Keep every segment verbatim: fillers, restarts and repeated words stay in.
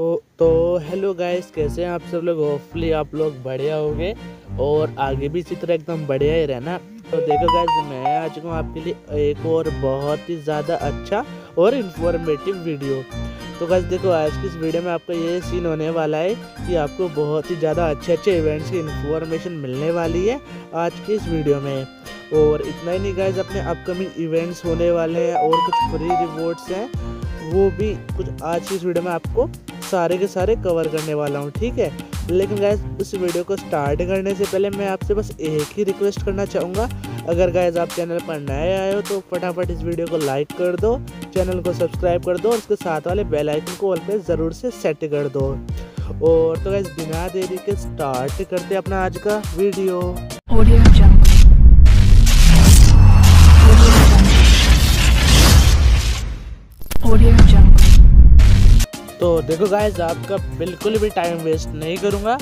तो hello guys, कैसे हैं आप सब लोग। होपफुली आप लोग बढ़िया होंगे और आगे भी इसी तरह एकदम बढ़िया ही रहना। तो देखो गाइस, मैं आ चुका हूँ आपके लिए एक और बहुत ही ज़्यादा अच्छा और इन्फॉर्मेटिव वीडियो। तो गाइस देखो, आज की इस वीडियो में आपका ये सीन होने वाला है कि आपको बहुत ही ज़्यादा अच्छे अच्छे इवेंट्स की इन्फॉर्मेशन मिलने वाली है आज की इस वीडियो में। और इतना ही नहीं गाइस, अपने अपकमिंग इवेंट्स होने वाले हैं और कुछ फ्री रिवॉर्ड्स हैं, वो भी कुछ आज की इस वीडियो में आपको सारे के सारे कवर करने वाला हूँ, ठीक है। लेकिन गाइस, उस वीडियो को स्टार्ट करने से पहले मैं आपसे बस एक ही रिक्वेस्ट करना चाहूँगा। अगर गाइस आप चैनल पर नए आए हो तो फटाफट इस वीडियो को लाइक कर दो, चैनल को सब्सक्राइब कर दो और उसके साथ वाले बेल आइकन को ऑल पे ज़रूर से सेट कर दो। और तो गाइस, बिना देरी के स्टार्ट करते अपना आज का वीडियो। तो देखो गाइस, आपका बिल्कुल भी टाइम वेस्ट नहीं करूँगा,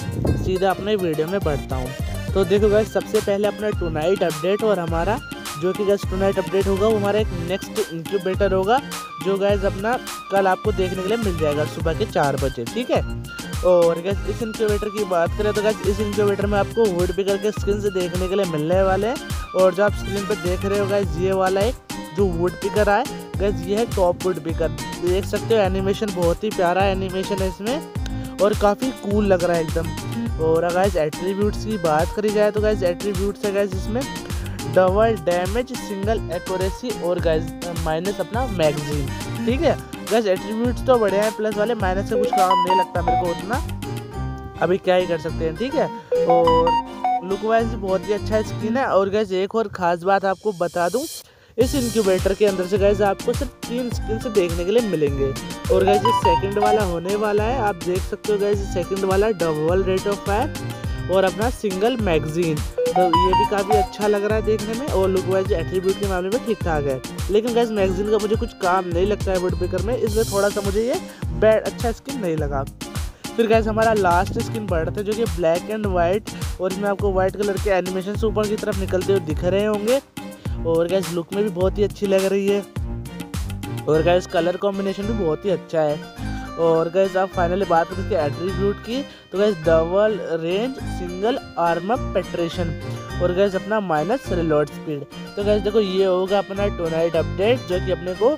सीधा अपने वीडियो में बढ़ता हूँ। तो देखो गाइस, सबसे पहले अपना टुनाइट अपडेट और हमारा जो कि गाइस टुनाइट अपडेट होगा वो हमारा एक नेक्स्ट इंक्यूबेटर होगा, जो गाइस अपना कल आपको देखने के लिए मिल जाएगा सुबह के चार बजे, ठीक है। और गाइस इस इंक्यूबेटर की बात करें तो गाइस इस इंक्यूबेटर में आपको वुड पिकर के स्किन से देखने के लिए मिलने वाले हैं। और जो आप स्क्रीन पर देख रहे हो गाइस, ये वाला एक जो वुड पिकर आए गाइस, ये है टॉप वुड पिकर। देख सकते हो एनिमेशन, बहुत ही प्यारा एनिमेशन है इसमें और काफ़ी कूल लग रहा है एकदम। और गाइस एट्रीब्यूट्स की बात करी जाए तो गाइस एट्रीब्यूट्स है गाइस इसमें डबल डैमेज, सिंगल एक्यूरेसी और गाइस माइनस अपना मैगजीन, ठीक है। गाइस एट्रीब्यूट्स तो बढ़िया है, प्लस वाले माइनस से कुछ काम नहीं लगता मेरे को उतना, अभी क्या ही कर सकते हैं, ठीक है। और लुक वाइज बहुत ही अच्छा स्किन है। और गाइस एक और ख़ास बात आपको बता दूँ, इस इंक्यूबेटर के अंदर से गाइस आपको सिर्फ तीन स्किन से देखने के लिए मिलेंगे। और गाइस ये सेकंड वाला होने वाला है, आप देख सकते हो गाइस सेकंड वाला डबल रेट ऑफ फायर और अपना सिंगल मैगजीन, तो ये भी काफ़ी अच्छा लग रहा है देखने में। और लुक वाइज एट्रीब्यूट के मामले में ठीक ठाक है, लेकिन गाइस मैगजीन का मुझे कुछ काम नहीं लगता है वुड पिकर में, इसलिए थोड़ा सा मुझे ये बैड अच्छा स्किन नहीं लगा। फिर गाइस हमारा लास्ट स्किन बढ़ता है जो कि ब्लैक एंड वाइट, और इसमें आपको वाइट कलर के एनिमेशन से ऊपर की तरफ निकलते हुए दिख रहे होंगे। और गाइस लुक में भी बहुत ही अच्छी लग रही है और गाइस कलर कॉम्बिनेशन भी बहुत ही अच्छा है। और गाइस आप फाइनली बात करें इसके एट्रीब्यूट की तो guys double range, single armour penetration और गाइस अपना माइनस रिलोड स्पीड। तो गाइस देखो, ये होगा अपना टुनाइट अपडेट, जो कि अपने को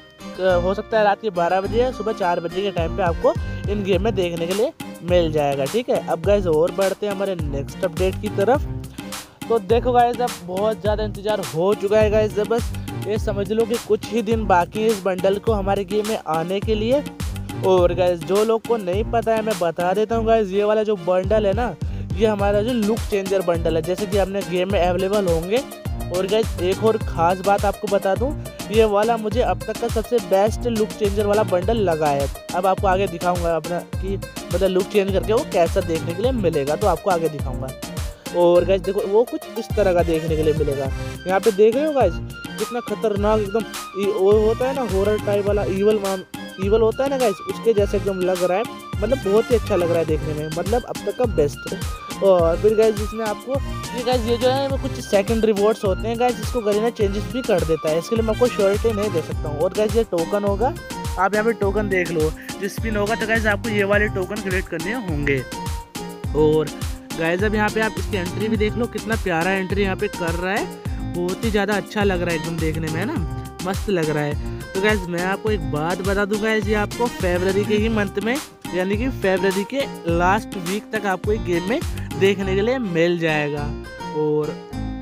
हो सकता है रात के बारह बजे या सुबह चार बजे के टाइम पे आपको इन गेम में देखने के लिए मिल जाएगा, ठीक है। अब गाइस और बढ़ते हैं हमारे नेक्स्ट अपडेट की तरफ। तो देखो गाइस, अब बहुत ज़्यादा इंतज़ार हो चुका है गाइस, जब बस ये समझ लो कि कुछ ही दिन बाकी है इस बंडल को हमारे गेम में आने के लिए। और गाइस जो लोग को नहीं पता है, मैं बता देता हूँ गाइस, ये वाला जो बंडल है ना, ये हमारा जो लुक चेंजर बंडल है, जैसे कि अपने गेम में अवेलेबल होंगे। और गाइस एक और ख़ास बात आपको बता दूँ, ये वाला मुझे अब तक का सबसे बेस्ट लुक चेंजर वाला बंडल लगा है। अब आपको आगे दिखाऊँगा अपना कि मतलब लुक चेंज करके वो कैसा देखने के लिए मिलेगा, तो आपको आगे दिखाऊँगा। और गाइस देखो, वो कुछ इस तरह का देखने के लिए मिलेगा। यहाँ पे देख रहे हो गाइस कितना खतरनाक एकदम वो होता है ना, हॉरर टाइप वाला ईवल माम ईवल होता है ना गाइस, उसके जैसे एकदम लग रहा है, मतलब बहुत ही अच्छा लग रहा है देखने में, मतलब अब तक का बेस्ट है। और फिर गाइस जिसमें आपको ये गाइस ये जो है वो कुछ सेकंड रिवॉर्ड्स होते हैं गाइस, जिसको गरेना चेंजेस भी कर देता है, इसके लिए मैं आपको श्योरिटी नहीं दे सकता हूँ। और गाइस ये टोकन होगा, आप यहाँ पर टोकन देख लो, जो स्पिन होगा तो गाइस आपको ये वाले टोकन क्रिएट करने होंगे। और गाइस अब यहाँ पे आप इसकी एंट्री भी देख लो, कितना प्यारा एंट्री यहाँ पे कर रहा है, बहुत ही ज़्यादा अच्छा लग रहा है एकदम देखने में, है ना, मस्त लग रहा है। तो गाइस मैं आपको एक बात बता दूँ गाइस, ये आपको फरवरी के ही मंथ में, यानी कि फरवरी के लास्ट वीक तक आपको एक गेम में देखने के लिए मिल जाएगा। और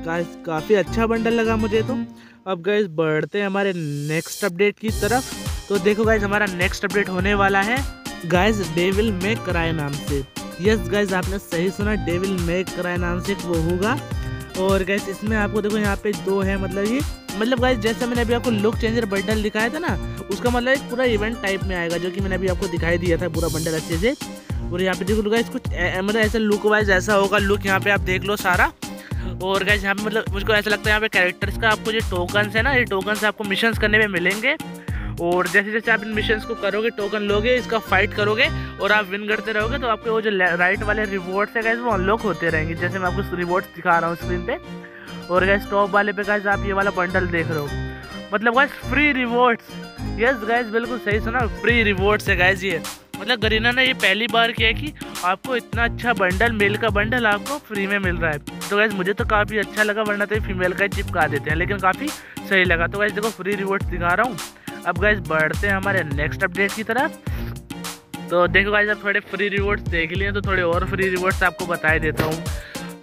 गाइस काफ़ी अच्छा बंडल लगा मुझे तो। अब गाइस बढ़ते हैं हमारे नेक्स्ट अपडेट की तरफ। तो देखो गाइस, हमारा नेक्स्ट अपडेट होने वाला है गाइस डेविल मे क्राई नाम से। यस गाइस आपने सही सुना, डेविल मे क्राई नाम से वो होगा। और गाइस इसमें आपको देखो यहाँ पे दो है, मतलब ये मतलब गाइस जैसे मैंने अभी आपको लुक चेंजर बंडल दिखाया था ना, उसका मतलब एक पूरा इवेंट टाइप में आएगा, जो कि मैंने अभी आपको दिखाई दिया था पूरा बंडल अच्छे से। और यहाँ पे देखो गाइस कुछ मतलब ऐसा लुक वाइज ऐसा होगा, लुक यहाँ पे आप देख लो सारा। और गाइस यहाँ पे मतलब मुझको ऐसा लगता है यहाँ पे कैरेक्टर्स का आपको जो टोकन्स है ना, ये टोकन्स आपको मिशंस करने में मिलेंगे। और जैसे जैसे आप इन मिशन को करोगे, टोकन लोगे, इसका फाइट करोगे और आप विन करते रहोगे, तो आपके वो जो राइट वाले रिवॉर्ड्स है गाइस वो अनलॉक होते रहेंगे, जैसे मैं आपको रिवॉर्ड्स दिखा रहा हूँ स्क्रीन पे। और गाइस टॉप वाले पे गाइस आप ये वाला बंडल देख रहे हो, मतलब guys free rewards. Yes guys बिल्कुल सही सुना, फ्री रिवॉर्ड्स है गाइस ये। मतलब गरेना ने ये पहली बार किया कि आपको इतना अच्छा बंडल, मेल का बंडल आपको फ्री में मिल रहा है। तो गाइस मुझे तो काफ़ी अच्छा लगा, वरना तो फीमेल का चिपका देते हैं, लेकिन काफ़ी सही लगा। तो गाइस देखो फ्री रिवॉर्ड्स दिखा रहा हूँ। अब गाइस बढ़ते हैं हमारे नेक्स्ट अपडेट की तरफ। तो देखो गाइस अब थोड़े फ्री रिवॉर्ड्स देख लिए तो थोड़े और फ्री रिवॉर्ड्स आपको बता देता हूँ।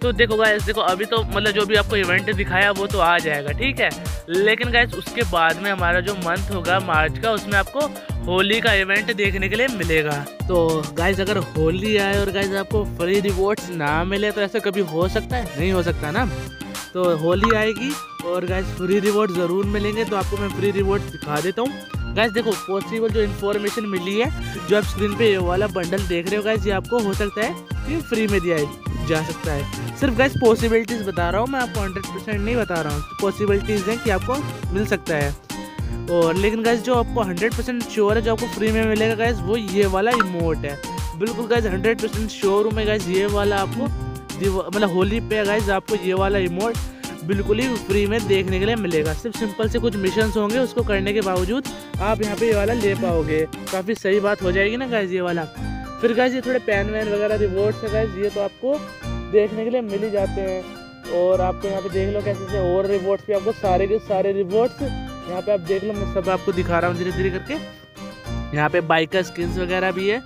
तो देखो गाइस देखो अभी तो मतलब जो भी आपको इवेंट दिखाया वो तो आ जाएगा, ठीक है। लेकिन गाइस उसके बाद में हमारा जो मंथ होगा मार्च का, उसमें आपको होली का इवेंट देखने के लिए मिलेगा। तो गाइस अगर होली आए और गाइस आपको फ्री रिवॉर्ड्स ना मिले तो ऐसा कभी हो सकता है? नहीं हो सकता ना। तो होली आएगी और गाइस फ्री रिवॉर्ड ज़रूर मिलेंगे। तो आपको मैं फ्री रिवॉर्ड्स दिखा देता हूँ। गाइस देखो पॉसिबल जो इन्फॉर्मेशन मिली है, जो आप स्क्रीन पे ये वाला बंडल देख रहे हो गाइस, ये आपको हो सकता है कि फ्री में दिया जा सकता है। सिर्फ गाइस पॉसिबिलिटीज़ बता रहा हूँ मैं, आपको हंड्रेड परसेंट नहीं बता रहा हूँ। तो पॉसिबिलिटीज़ हैं कि आपको मिल सकता है। और लेकिन गाइस जो आपको हंड्रेड परसेंट श्योर है जो आपको फ्री में मिलेगा गाइस, वो ये वाला इमोट है। बिल्कुल गाइस हंड्रेड परसेंट श्योर हूँ मैं गाइस, ये वाला आपको मतलब होली पे गाइस आपको ये वाला इमोट बिल्कुल ही फ्री में देखने के लिए मिलेगा। सिर्फ सिंपल से कुछ मिशंस होंगे, उसको करने के बावजूद आप यहाँ पे ये वाला ले पाओगे। काफ़ी सही बात हो जाएगी ना गाइस ये वाला। फिर गाइस ये थोड़े पैन वैन वगैरह रिवॉर्ड्स है गाइस, ये तो आपको देखने के लिए मिल ही जाते हैं। और आपको यहाँ पे देख लो कैसे से और रिवॉर्ड्स भी आपको सारे के सारे रिवॉर्ड्स यहाँ पे आप देख लो। मैं सब आपको दिखा रहा हूँ धीरे धीरे करके। यहाँ पे बाइक का स्किन्स वगैरह भी है।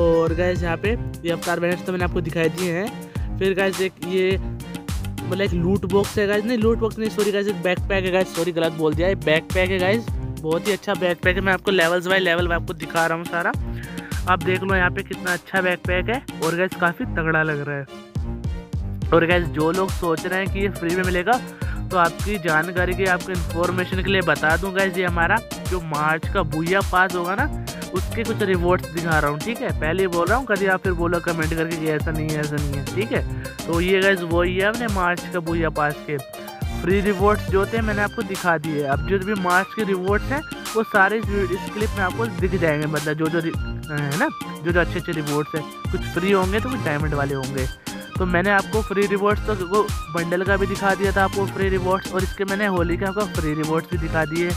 और गाइस यहाँ पे ये अवतार बैनर्स तो मैंने आपको दिखाई दिए हैं। फिर गाइस एक ये मतलब एक लूट बॉक्स है गाइस, नहीं लूट बॉक्स नहीं सॉरी गाइस, एक बैक पैक है गाइस, सॉरी गलत बोल दिया, एक बैक पैक है गाइस। बहुत ही अच्छा बैक पैक है। मैं आपको लेवल्स बाय लेवल मैं आपको दिखा रहा हूँ सारा, आप देख लो यहाँ पे कितना अच्छा बैक पैक है। और गाइस काफ़ी तगड़ा लग रहा है। और गाइस जो लोग सोच रहे हैं कि ये फ्री में मिलेगा, तो आपकी जानकारी के आपको इन्फॉर्मेशन के लिए बता दूँ गाइस, ये हमारा जो मार्च का बुया पास होगा ना, उसके कुछ रिवॉर्ड्स दिखा रहा हूँ, ठीक है। पहले बोल रहा हूँ, कभी आप फिर बोलो कमेंट करके कि ऐसा नहीं है ऐसा नहीं है, ठीक है। तो ये गाइस वही है हमने मार्च का बुया पास के फ्री रिवॉर्ड्स जो थे मैंने आपको दिखा दिए। अब जो भी मार्च के रिवॉर्ड्स हैं वो सारे इस क्लिप में आपको दिख जाएंगे। मतलब जो जो है ना, जो जो अच्छे अच्छे रिवॉर्ड्स हैं, कुछ फ्री होंगे तो कुछ डायमंड वाले होंगे। तो मैंने आपको फ्री रिवॉर्ड्स तो वो बंडल का भी दिखा दिया था आपको फ्री रिवॉर्ड्स, और इसके मैंने होली का आपको फ्री रिवॉर्ड्स भी दिखा दिए।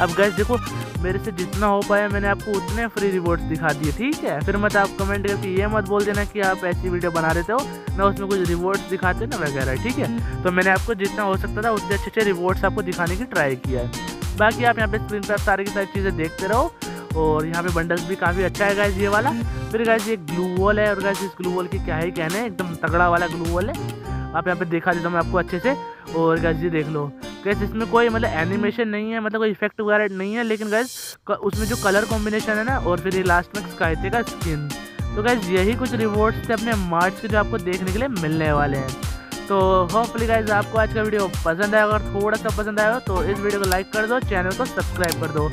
अब गाइस देखो मेरे से जितना हो पाया मैंने आपको उतने फ्री रिवॉर्ड्स दिखा दिए, ठीक है। फिर मत आप कमेंट करके ये मत बोल देना कि आप ऐसी वीडियो बना देते हो ना, उसमें कुछ रिवॉर्ड्स दिखाते ना वगैरह, ठीक है। तो मैंने आपको जितना हो सकता था उतने अच्छे अच्छे रिवॉर्ड्स आपको दिखाने की ट्राई किया है। बाकी आप यहाँ पे स्क्रीन पर सारी की सारी चीज़ें देखते रहो। और यहाँ पे बंडल्स भी काफ़ी अच्छा है गाइस ये वाला। फिर गाइस ये ग्लू वॉल है, और गाइस इस ग्लू वॉल की क्या ही कहना है, एकदम तगड़ा वाला ग्लू वॉल है। आप यहाँ पे दिखा देता हूँ मैं आपको अच्छे से। और गाइस ये देख लो गाइस, इसमें कोई मतलब एनिमेशन नहीं है, मतलब कोई इफेक्ट वगैरह नहीं है, लेकिन गाइस उसमें जो कलर कॉम्बिनेशन है ना, और फिर ये लास्ट में स्काइते का स्किन। तो गाइस यही कुछ रिवॉर्ड्स थे अपने मार्च के जो आपको देखने के लिए मिलने वाले हैं। तो होपफुली गाइस आपको आज का वीडियो पसंद आएगा। अगर थोड़ा सा पसंद आएगा तो इस वीडियो को लाइक कर दो, चैनल को सब्सक्राइब कर दो,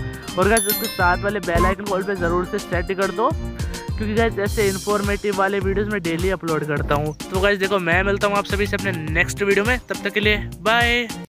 और गाइस उसके साथ वाले बेल आइकन को ऑल पे ज़रूर से सेट कर दो, क्योंकि गाइस ऐसे इन्फॉर्मेटिव वाले वीडियोस मैं डेली अपलोड करता हूँ। तो गाइस देखो मैं मिलता हूँ आप सभी से अपने नेक्स्ट वीडियो में, तब तक के लिए बाय।